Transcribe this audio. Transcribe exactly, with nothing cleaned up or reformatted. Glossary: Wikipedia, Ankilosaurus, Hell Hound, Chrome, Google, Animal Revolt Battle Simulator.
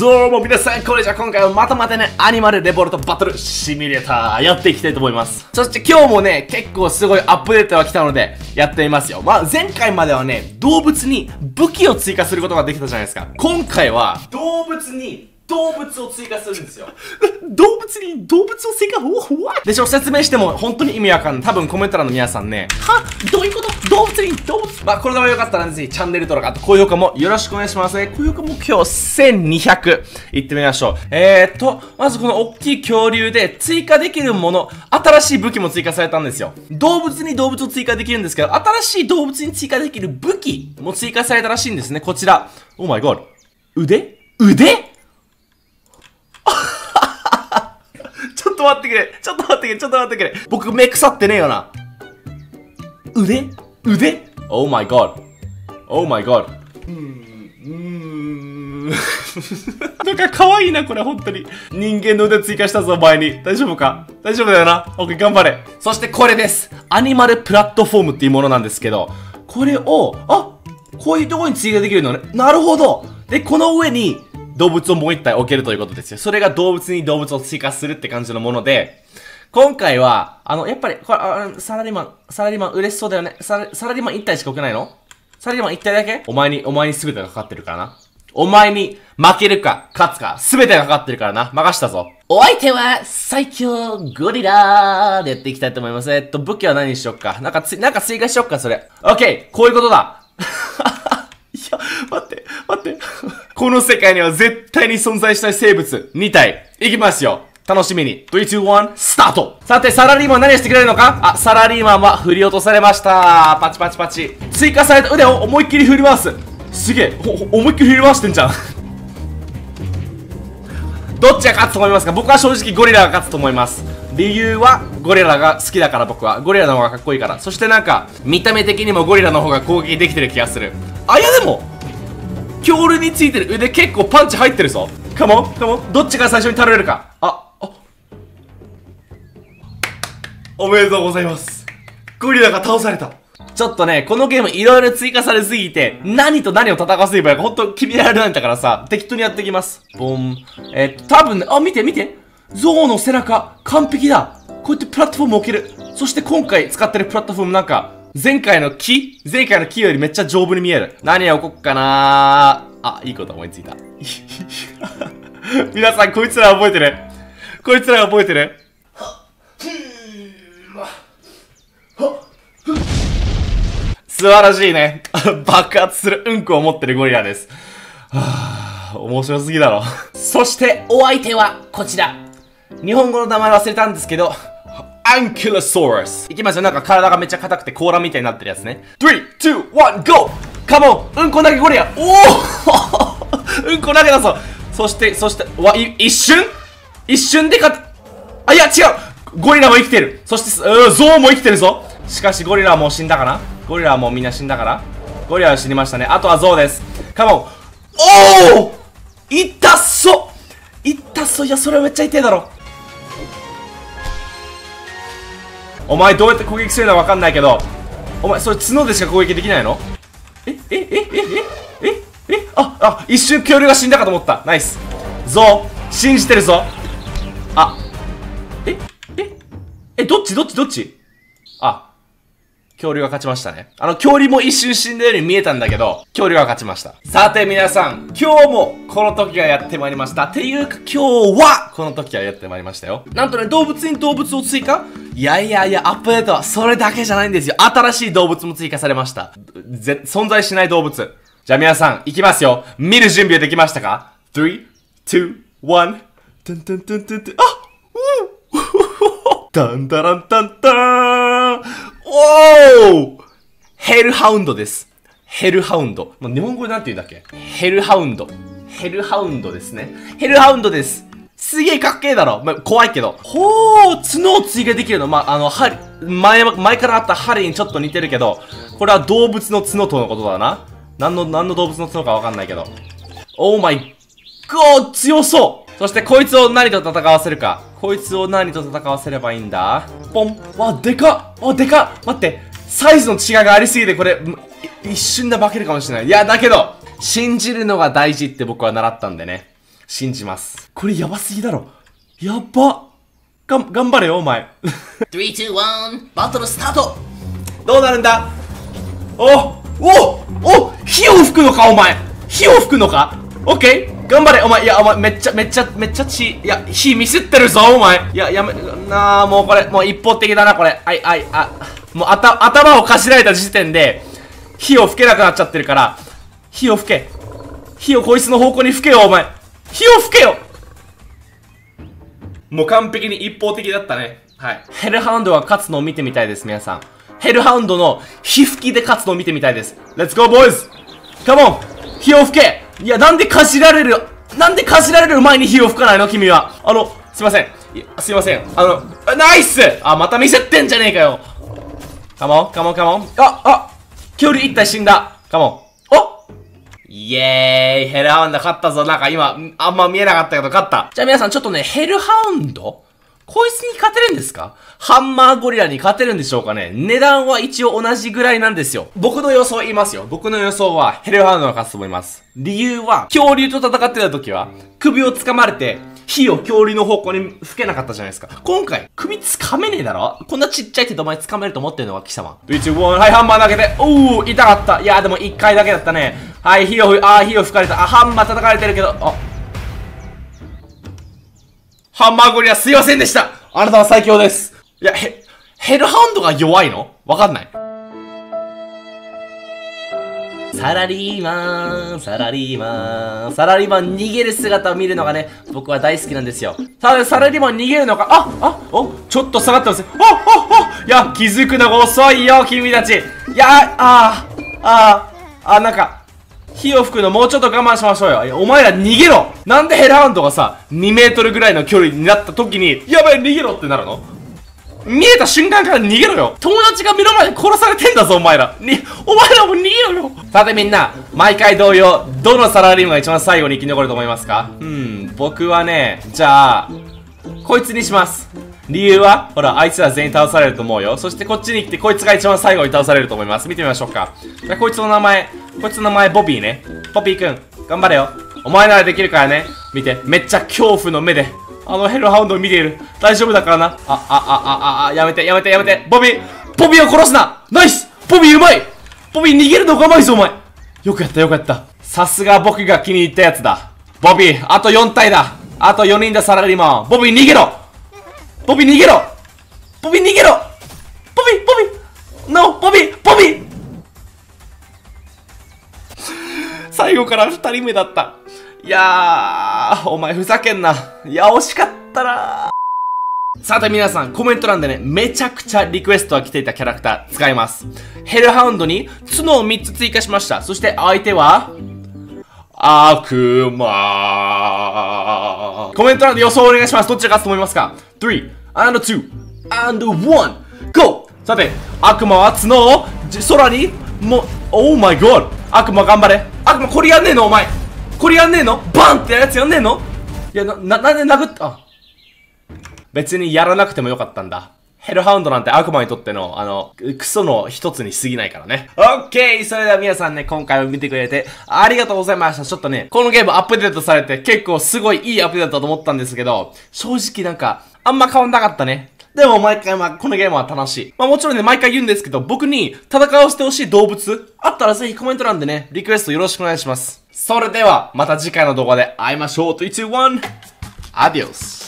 どうも皆さん、こんにちは。今回はまたまたね、アニマルレボルトバトルシミュレーターやっていきたいと思います。そして今日もね、結構すごいアップデートが来たので、やってみますよ。まあ、前回まではね、動物に武器を追加することができたじゃないですか。今回は、動物に動物を追加するんですよ。動物に動物を追加？What？ でしょ、説明しても本当に意味わかんない。多分コメント欄の皆さんね、は？どういうこと？動物に動物？まあ、これでもよかったらぜひチャンネル登録、あと高評価もよろしくお願いしますね。高評価目標せんにひゃく。行ってみましょう。えーと、まずこの大きい恐竜で追加できるもの、新しい武器も追加されたんですよ。動物に動物を追加できるんですけど、新しい動物に追加できる武器も追加されたらしいんですね。こちら。Oh my god。腕？腕？ちょっと待ってくれ。ちょっと待ってくれ。ちょっと待ってくれ。僕、目腐ってねえよな。腕？腕？ Oh my god。Oh my god。うーん。うーん。なんか可愛いな、これ、本当に。人間の腕追加したぞ、お前に。大丈夫か？大丈夫だよな。OK、頑張れ。そしてこれです。アニマルプラットフォームっていうものなんですけど、これを、あ、こういうところに追加できるのね。なるほど。で、この上に、動物をもう一体置けるということですよ。それが動物に動物を追加するって感じのもので、今回は、あの、やっぱり、これ、あサラリーマン、サラリーマン嬉しそうだよね。サラ、サラリーマン一体しか置けないの？サラリーマン一体だけ？お前に、お前に全てがかかってるからな。お前に負けるか、勝つか、全てがかかってるからな。任したぞ。お相手は、最強ゴリラーでやっていきたいと思います。えっと、武器は何にしよっか。なんかつ、なんか追加しよっか、それ。オッケー、こういうことだ。いや、待って、待って。この世界には絶対に存在したい生物に体。いきますよ。楽しみに。さん、に、いち、スタート。さて、サラリーマン何してくれるのか？あ、サラリーマンは振り落とされました。パチパチパチ。追加された腕を思いっきり振り回す。すげえ、思いっきり振り回してんじゃん。どっちが勝つと思いますか？僕は正直ゴリラが勝つと思います。理由は、ゴリラが好きだから僕は。ゴリラの方がかっこいいから。そしてなんか、見た目的にもゴリラの方が攻撃できてる気がする。あ、いやでも、恐竜についてる腕結構パンチ入ってるぞ。カモン、カモン。どっちが最初に倒れるか。あ、あ。おめでとうございます。ゴリラが倒された。ちょっとね、このゲームいろいろ追加されすぎて、何と何を戦わせればいいかほんと決められないんだからさ、適当にやっていきます。ボン。えー、多分ね、あ、見て見て。象の背中、完璧だ。こうやってプラットフォームを置ける。そして今回使ってるプラットフォームなんか、前回の木前回の木よりめっちゃ丈夫に見える。何を置こっかなー。あ、いいこと思いついた。皆さん、こいつら覚えてる？こいつら覚えてる？素晴らしいね。爆発するうんこを持ってるゴリラです。はぁ、面白すぎだろ。そして、お相手はこちら。日本語の名前忘れたんですけど、アンキロソーラス。いきますよ。なんか体がめっちゃ硬くて甲羅みたいになってるやつね。さん、に、いち、ゴー！カモン！うんこ投げゴリラ！おおうんこ投げだぞ。そして、そして、わ、い、一瞬一瞬で勝っ、あ、いや、違う！ゴリラも生きてる。そして、うー、ゾウも生きてるぞ。しかし、ゴリラはもう死んだかな？ゴリラはもうみんな死んだかな？ゴリラは死にましたね。あとはゾウです。カモン！おお！痛っそ！痛っそ！いや、それはめっちゃ痛いだろ。お前どうやって攻撃するのは分かんないけど、お前それ角でしか攻撃できないの？ええええええええああ、一瞬恐竜が死んだかと思った。ナイス。ゾウ信じてるぞ。あ、えええどっちどっちどっち。あ、恐竜が勝ちましたね。あの恐竜も一瞬死んだように見えたんだけど、恐竜が勝ちました。さて皆さん、今日もこの時がやってまいりました。ていうか今日はこの時がやってまいりましたよ。なんとね、動物に動物を追加。いやいやいや、アップデートはそれだけじゃないんですよ。新しい動物も追加されました。ぜ、存在しない動物。じゃあ皆さん、行きますよ。見る準備はできましたか？ さん、に、いち、トゥントゥントゥントゥントゥン、あっダンダランタンターン、おーヘルハウンドです。ヘルハウンド。日本語でなんて言うんだっけ？ヘルハウンド。ヘルハウンドですね。ヘルハウンドです。すげえかっけえだろ。まあ、怖いけど。ほー、角を追加できるの。まあ、あの、針、前、前からあった針にちょっと似てるけど、これは動物の角とのことだな。何の、何の動物の角かわかんないけど。オーマイゴー、強そう。そしてこいつを何と戦わせるか。こいつを何と戦わせればいいんだ？ポン。わ、でかっ。わ、でかっ。待って。サイズの違いがありすぎて、これ、一瞬で化けるかもしれない。いや、だけど、信じるのが大事って僕は習ったんでね。信じます。これやばすぎだろ。やっば。がん、頑張れよ、お前。スリー、ツー、ワン、バトルスタート。どうなるんだ。おおおお、火を吹くのか、お前。火を吹くのか。オッケー。頑張れ、お前。いや、お前、めっちゃ、めっちゃ、めっちゃ血。いや、火ミスってるぞ、お前。いや、やめ、なあ、もうこれ、もう一方的だな、これ。はい、はい、あ、もうあた、頭をかしられた時点で、火を吹けなくなっちゃってるから、火を吹け。火をこいつの方向に吹けよ、お前。火を吹けよ。もう完璧に一方的だったね。はい。ヘルハウンドが勝つのを見てみたいです、皆さん。ヘルハウンドの火吹きで勝つのを見てみたいです。レッツゴーボーイズ！カモン！火を吹け！いや、なんでかしられる、なんでかしられる前に火を吹かないの君は。あの、すいません。すいません。あの、ナイス！あ、また見せてんじゃねえかよ。カモン、カモン、カモン。あ、あ、恐竜一体死んだ。カモン。お！イエーイ、ヘルハウンド勝ったぞ。なんか今、あんま見えなかったけど勝った。じゃあ皆さん、ちょっとね、ヘルハウンドこいつに勝てるんですか？ハンマーゴリラに勝てるんでしょうかね？値段は一応同じぐらいなんですよ。僕の予想言いますよ。僕の予想はヘルハウンドが勝つと思います。理由は、恐竜と戦ってた時は、首を掴まれて、火を恐竜の方向に吹けなかったじゃないですか。今回、首掴めねえだろ？こんなちっちゃい手でお前掴めると思ってるのか、貴様。スリー、ツー、ワン、はい、ハンマー投げて。おー、痛かった。いやーでもいっかいだけだったね。はい、火を、あー、火を吹かれた。あ、ハンマー叩かれてるけど、あ、ハンマーゴリラすいませんでした。あなたは最強です。いや、ヘ、ヘルハウンドが弱いの？わかんない。サラリーマン、サラリーマン、サラリーマン逃げる姿を見るのがね、僕は大好きなんですよ。サ、サラリーマン逃げるのか、あ、あ、お、ちょっと下がってます。あ、あ、あ、いや、気づくのが遅いよ、君たち。いや、あ、あ、あ、なんか、火を吹くのもうちょっと我慢しましょうよ。いや、お前ら逃げろ！なんでヘルハウンドがさ、にメートルぐらいの距離になった時に、やばい逃げろってなるの？見えた瞬間から逃げろよ。友達が目の前で殺されてんだぞ、お前ら。に、お前らも逃げろよ。さてみんな、毎回同様、どのサラリーマンが一番最後に生き残ると思いますか？うん、僕はね、じゃあ、こいつにします。理由は、ほら、あいつら全員倒されると思うよ。そしてこっちに来て、こいつが一番最後に倒されると思います。見てみましょうか。じゃあ、こいつの名前、こいつの名前、ボビーね。ボビーくん、頑張れよ。お前ならできるからね。見て、めっちゃ恐怖の目で、あのヘルハウンドを見ている。大丈夫だからな。あ、あ、あ、あ、あ、やめて、やめて、やめて。ボビー、ボビーを殺すな。ナイスボビーうまい。ボビー逃げるのがうまいぞ、お前。よくやった、よくやった。さすが僕が気に入ったやつだ。ボビー、あとよんたいだ。あとよにんだ、サラリーマン。ボビー逃げろ。ボビー逃げろボビー逃げろボビーボビーノーボビーボビー最後からふたりめだった。いやー、お前ふざけんな。いや、惜しかったなー。さて皆さん、コメント欄でね、めちゃくちゃリクエストが来ていたキャラクター使います。ヘルハウンドに角をみっつ追加しました。そして相手は、悪魔。コメント欄で予想をお願いします。どっちが勝つと思いますか？ スリー、アンド、ツー、アンド、ワン、GO！ さて、悪魔は角を空に、も、オーマイゴール！悪魔頑張れ！悪魔これやんねえのお前！これやんねえのバンってやつやんねえの？いや、な、な、なんで殴った？あ、別にやらなくてもよかったんだ。ヘルハウンドなんて悪魔にとっての、あの、クソの一つに過ぎないからね。オッケー！それでは皆さんね、今回も見てくれてありがとうございました。ちょっとね、このゲームアップデートされて結構すごいいいアップデートだと思ったんですけど、正直なんか、あんま変わんなかったね。でも毎回まあ、このゲームは楽しい。まあもちろんね、毎回言うんですけど、僕に戦わせてほしい動物あったらぜひコメント欄でね、リクエストよろしくお願いします。それでは、また次回の動画で会いましょう。スリー、ツー、ワン、アディオス。